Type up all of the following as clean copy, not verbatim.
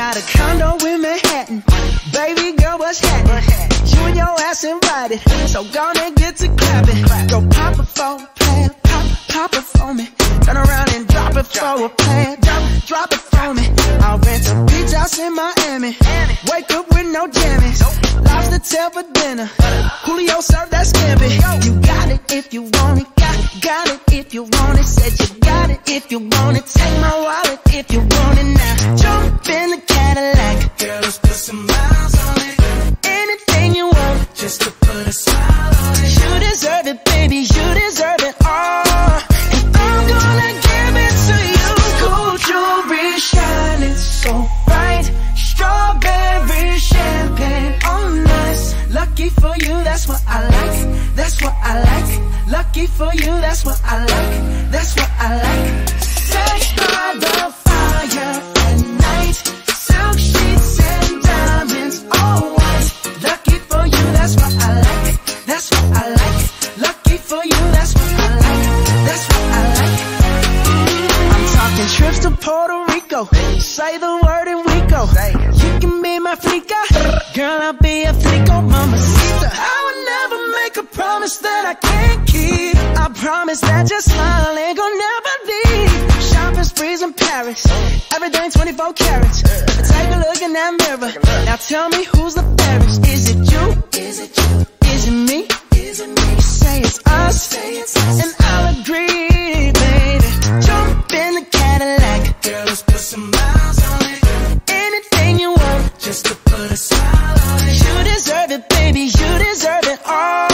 Got a condo in Manhattan. Baby girl, what's happening? You and your ass invited, so gonna get to clapping. Go pop it for a plan, pop it for me. Turn around and drop it for a plan, drop it for me. I'll rent a beach house in Miami. Wake up with no jammies. Lobster tail for dinner. Julio served that scampi. You got it if you want it. Got it if you want it. Said you got it if you want it. Take my wallet if you want it now. Jump in the Cadillac. Girl, let's put some miles on it. Anything you want, just to put a smile on it. You deserve it, baby. You deserve it all. And I'm gonna give it to you. Cool jewelry shining so bright. Strawberry champagne on us. Lucky for you, that's what I like. That's what I like. Lucky for you, that's what I like, that's what I like. Sex by the fire at night, silk sheets and diamonds, all white. Lucky for you, that's what I like, that's what I like. Lucky for you, that's what I like, that's what I like. I'm talking trips to Puerto Rico, say the word and we go. You can be my flica, girl, I'll be a flico, mama, sister. I will never make a promise that I can't keep. I promise that your smile ain't gon' never leave. Shopping sprees in Paris, everything 24 carats. Take a look in that mirror. Now tell me who's the fairest. Is it you? Is it you? Is it me? Is it me? You say it's us, say it's us, and I'll agree, baby. Jump in the Cadillac, girl, let's put some miles on it. Anything you want, just to put a smile on it. You deserve it, baby. You deserve it all.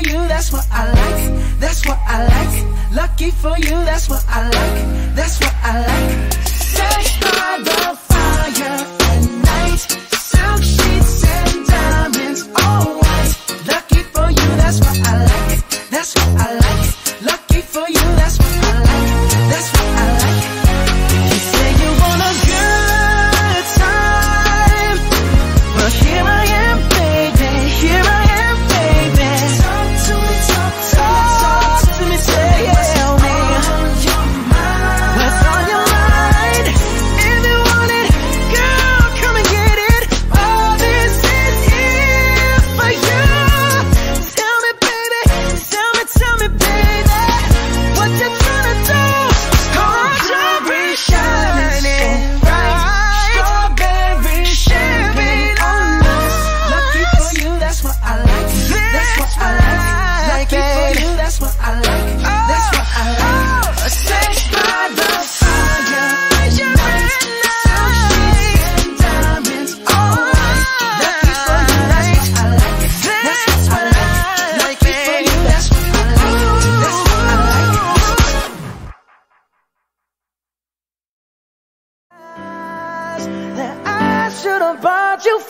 That's what I like, that's what I like. Lucky for you, that's what I like, that's what I like. Sex by the fire at night, silk sheets and diamonds, all white. Lucky for you, that's what I like, that's what I like. Lucky for you, that's what I like, that's what I like. You say you want a good time, but here I am, baby, here I am.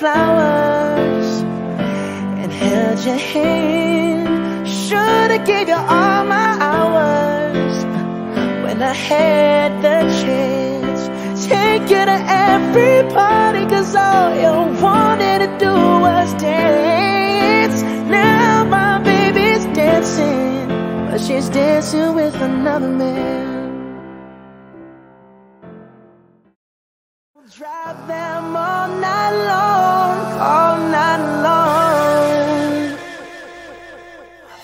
Flowers and held your hand. Should've gave you all my hours when I had the chance. Take you to every party, cause all you wanted to do was dance. Now my baby's dancing, but she's dancing with another man. Drive them all night long, all night long.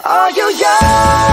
All you young